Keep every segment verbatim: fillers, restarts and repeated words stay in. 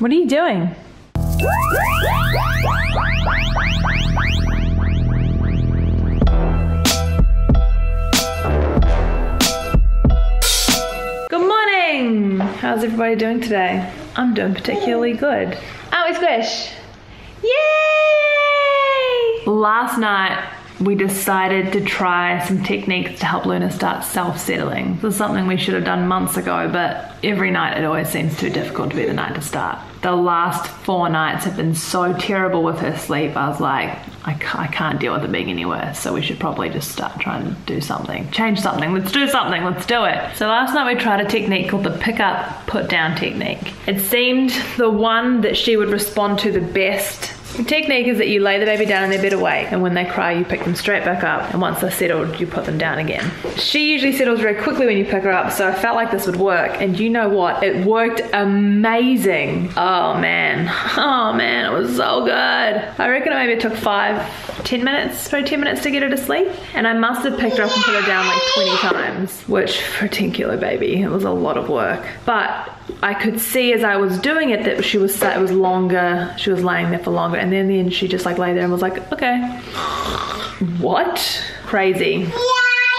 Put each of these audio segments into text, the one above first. What are you doing? Good morning! How's everybody doing today? I'm doing particularly good. Oh, it's Squish! Yay! Last night, we decided to try some techniques to help Luna start self-settling. This is something we should have done months ago, but every night it always seems too difficult to be the night to start. The last four nights have been so terrible with her sleep. I was like, I can't deal with it being any worse, so we should probably just start trying to do something. Change something, let's do something, let's do it. So last night we tried a technique called the pick up, put down technique. It seemed the one that she would respond to the best. The technique is that you lay the baby down in their bed awake, and when they cry you pick them straight back up, and once they're settled you put them down again. She usually settles very quickly when you pick her up, so I felt like this would work, and you know what? It worked amazing. Oh man, oh man, it was so good. I reckon maybe it took five, ten minutes, probably ten minutes to get her to sleep, and I must have picked her up and put her down like twenty times, which for a ten kilo baby, it was a lot of work. But I could see as I was doing it that she was it was longer, she was laying there for longer, and then, then she just like lay there and was like, okay. What? Crazy. Yeah,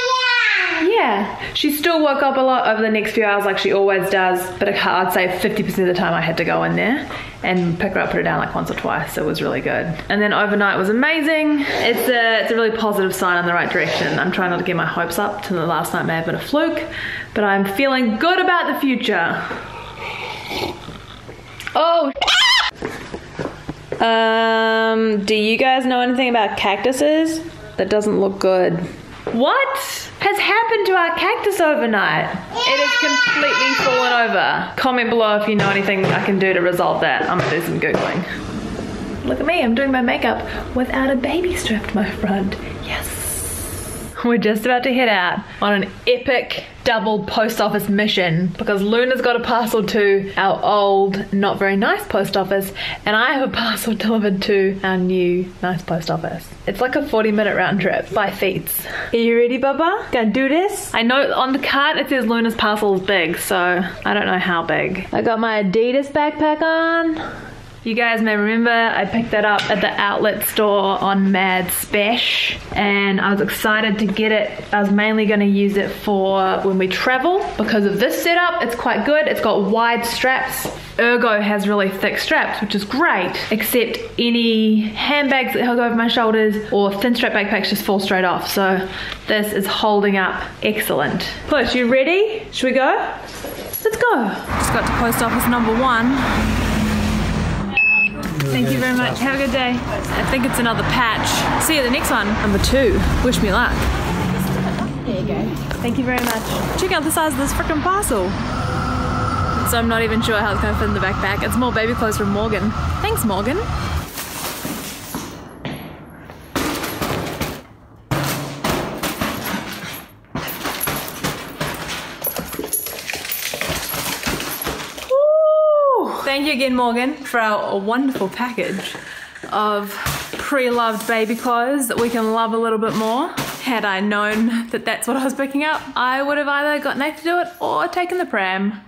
yeah. Yeah. She still woke up a lot over the next few hours like she always does, but I'd say fifty percent of the time I had to go in there and pick her up, put her down like once or twice. It was really good. And then overnight was amazing. It's a, it's a really positive sign in the right direction. I'm trying not to get my hopes up. To the last night may have been a fluke, but I'm feeling good about the future. Oh. Um, do you guys know anything about cactuses? That doesn't look good. What has happened to our cactus overnight? It has completely fallen over. Comment below if you know anything I can do to resolve that. I'm gonna do some Googling. Look at me, I'm doing my makeup without a baby strapped to my front. Yes. We're just about to head out on an epic double post office mission because Luna's got a parcel to our old, not very nice post office, and I have a parcel delivered to our new, nice post office. It's like a forty minute round trip by feet. Are you ready, Bubba? Gonna do this? I know on the cart it says Luna's parcel is big, so I don't know how big. I got my Adidas backpack on. You guys may remember I picked that up at the outlet store on Mad Spesh, and I was excited to get it. I was mainly going to use it for when we travel because of this setup. It's quite good. It's got wide straps. Ergo has really thick straps, which is great, except any handbags that hug over my shoulders or thin strap backpacks just fall straight off. So this is holding up excellent. Push, you ready? Should we go? Let's go. Just got to post office number one. Thank you very much. Have a good day. I think it's another patch. See you at the next one. Number two. Wish me luck. There you go. Thank you very much. Check out the size of this frickin' parcel. So I'm not even sure how it's gonna fit in the backpack. It's more baby clothes from Morgan. Thanks, Morgan. Thank you again, Morgan, for our wonderful package of pre-loved baby clothes that we can love a little bit more. Had I known that that's what I was picking up, I would have either got Nate to do it or taken the pram,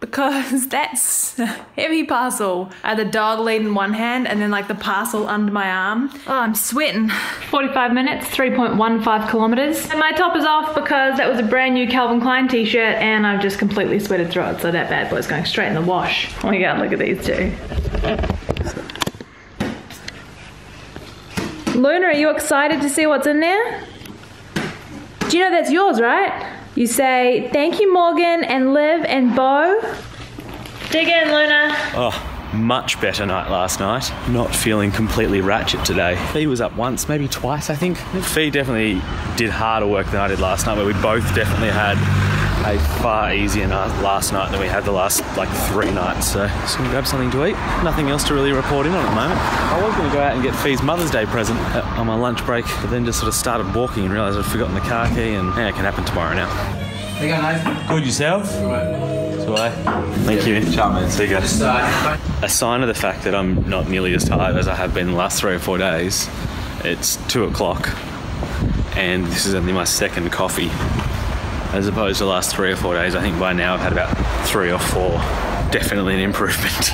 because that's a heavy parcel. I had the dog lead in one hand and then like the parcel under my arm. Oh, I'm sweating. forty-five minutes, three point one five kilometers. And my top is off because that was a brand new Calvin Klein t-shirt and I've just completely sweated through it, so that bad boy's going straight in the wash. Oh my God, look at these two. Luna, are you excited to see what's in there? Do you know that's yours, right? You say, thank you, Morgan, and Liv, and Bo. Dig in, Luna. Oh, much better night last night. Not feeling completely ratchet today. Fee was up once, maybe twice, I think. Fee definitely did harder work than I did last night, but we both definitely had a far easier night last night than we had the last, like, three nights. So just gonna grab something to eat. Nothing else to really report in on at the moment. I was gonna go out and get Fee's Mother's Day present at, on my lunch break, but then just sort of started walking and realised I'd forgotten the car key, and yeah, it can happen tomorrow now. There you go, Nathan. Good yourself? Good, mate. way. Thank you. Ciao, man. See you guys. A sign of the fact that I'm not nearly as tired as I have been the last three or four days, it's two o'clock and this is only my second coffee. As opposed to the last three or four days, I think by now I've had about three or four. Definitely an improvement.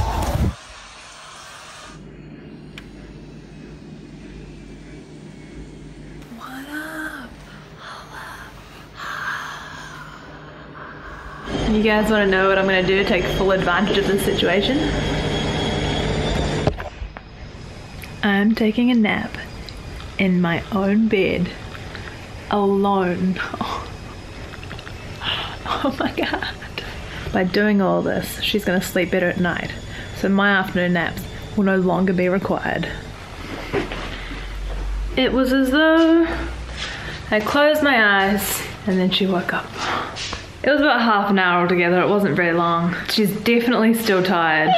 You guys want to know what I'm going to do to take full advantage of this situation? I'm taking a nap in my own bed, alone. Oh, oh my God. By doing all this, she's going to sleep better at night, so my afternoon naps will no longer be required. It was as though I closed my eyes and then she woke up. It was about half an hour altogether, it wasn't very long. She's definitely still tired.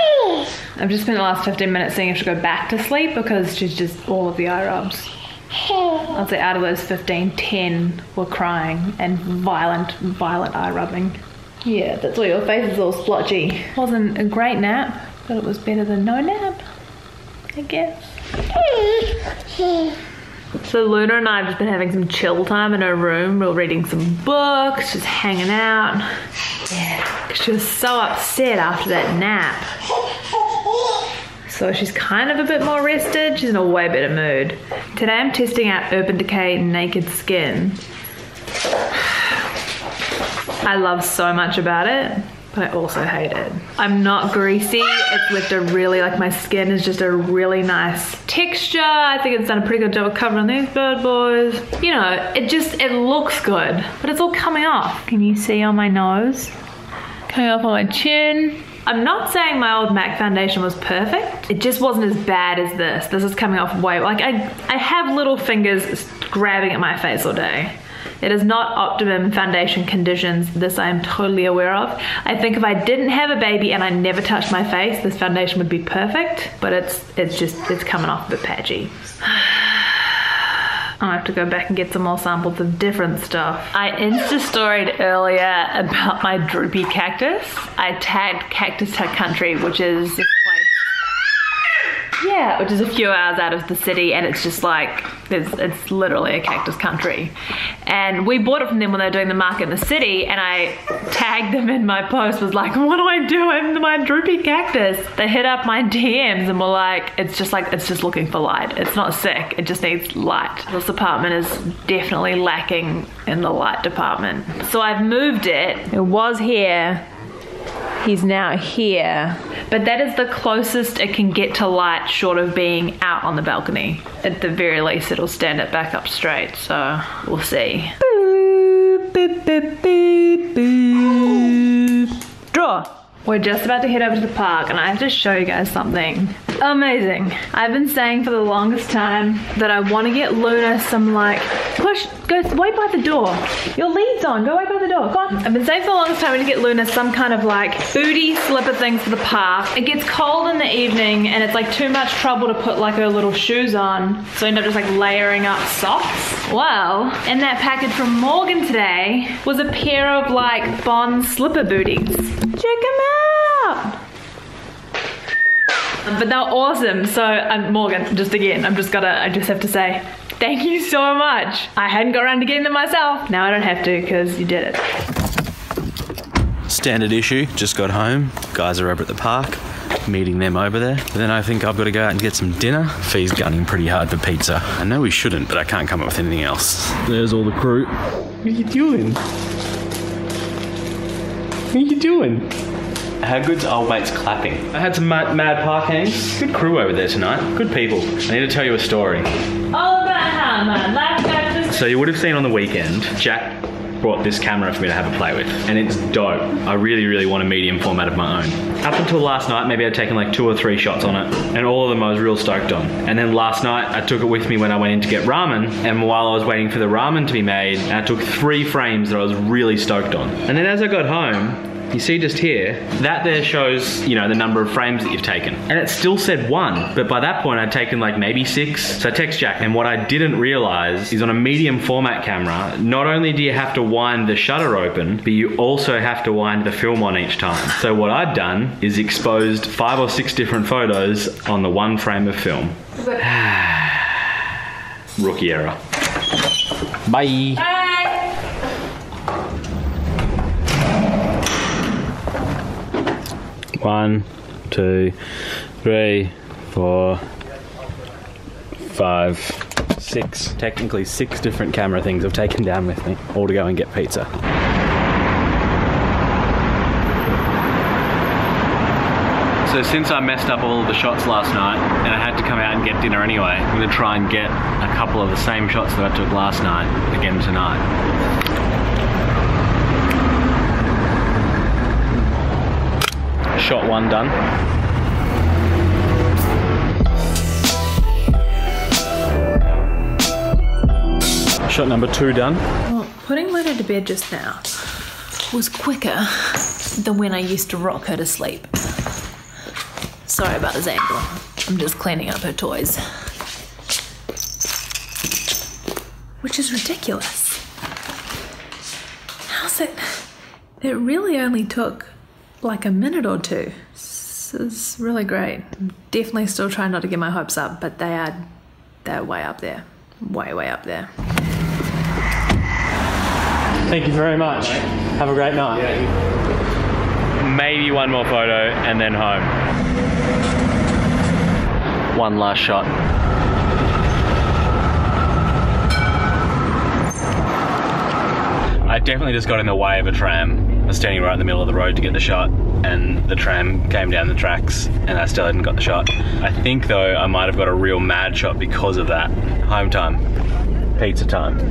I've just spent the last fifteen minutes seeing if she'll go back to sleep because she's just all of the eye rubs. I'd say out of those fifteen, ten were crying and violent, violent eye rubbing. Yeah, that's why your face is all splotchy. Wasn't a great nap, but it was better than no nap, I guess. So Luna and I have just been having some chill time in her room. We were reading some books, just hanging out. Yeah, she was so upset after that nap. So she's kind of a bit more rested. She's in a way better mood. Today I'm testing out Urban Decay Naked Skin. I love so much about it, but I also hate it. I'm not greasy, it's left a really, like my skin is just a really nice texture. I think it's done a pretty good job of covering these bad boys. You know, it just, it looks good, but it's all coming off. Can you see on my nose? Coming off on my chin. I'm not saying my old MAC foundation was perfect. It just wasn't as bad as this. This is coming off way, like I, I have little fingers grabbing at my face all day. It is not optimum foundation conditions, this I am totally aware of. I think if I didn't have a baby and I never touched my face, this foundation would be perfect, but it's it's just, it's coming off a bit patchy. I'll have to go back and get some more samples of different stuff. I Insta-storied earlier about my droopy cactus. I tagged cactus country, which is this place. Yeah, which is a few hours out of the city and it's just like, It's, it's literally a cactus country. And we bought it from them when they were doing the market in the city and I tagged them in my post, was like, what do I do? I'm my droopy cactus. They hit up my D Ms and were like, it's just like, it's just looking for light. It's not sick, it just needs light. This apartment is definitely lacking in the light department. So I've moved it, it was here. He's now here. But that is the closest it can get to light short of being out on the balcony. At the very least, it'll stand it back up straight, so we'll see. Boop, boop, boop, boop, boop. Draw. We're just about to head over to the park and I have to show you guys something amazing. I've been saying for the longest time that I want to get Luna some like, push, go wait by the door. Your lead's on, go wait by the door, go on. I've been saying for the longest time I want to get Luna some kind of like booty slipper things for the park. It gets cold in the evening and it's like too much trouble to put like her little shoes on. So I end up just like layering up socks. Well, in that package from Morgan today was a pair of like Bond slipper booties. Check them out. But they're awesome. So um, Morgan, just again, I'm just gotta, I just have to say, thank you so much. I hadn't got around to getting them myself. Now I don't have to, cause you did it. Standard issue, just got home. Guys are over at the park, meeting them over there. But then I think I've gotta go out and get some dinner. Fee's gunning pretty hard for pizza. I know we shouldn't, but I can't come up with anything else. There's all the crew. What are you doing? What are you doing? How good's old mate's clapping? I had some mad, mad park hangs. Good crew over there tonight. Good people. I need to tell you a story. All about how my life got to... So you would have seen on the weekend, Jack brought this camera for me to have a play with. And it's dope. I really, really want a medium format of my own. Up until last night, maybe I'd taken like two or three shots on it. And all of them I was real stoked on. And then last night, I took it with me when I went in to get ramen. And while I was waiting for the ramen to be made, I took three frames that I was really stoked on. And then as I got home, You see just here, that there shows, you know, the number of frames that you've taken. And it still said one, but by that point I'd taken like maybe six. So text jack, and what I didn't realize is on a medium format camera, not only do you have to wind the shutter open, but you also have to wind the film on each time. So what I've done is exposed five or six different photos on the one frame of film. Rookie error. Bye. Bye. One, two, three, four, five, six. Technically six different camera things I've taken down with me, all to go and get pizza. So since I messed up all the shots last night and I had to come out and get dinner anyway, I'm gonna try and get a couple of the same shots that I took last night again tonight. Shot one done. Shot number two done. Well, putting Luna to bed just now was quicker than when I used to rock her to sleep. Sorry about his angle. I'm just cleaning up her toys. Which is ridiculous. How's it? It really only took like a minute or two. This is really great. I'm definitely still trying not to get my hopes up, but they are, they're way up there. Way, way up there. Thank you very much. Have a great night. Yeah. Maybe one more photo and then home. One last shot. I definitely just got in the way of a tram. I was standing right in the middle of the road to get the shot, and the tram came down the tracks and I still hadn't got the shot. I think though I might have got a real mad shot because of that. Home time. Pizza time.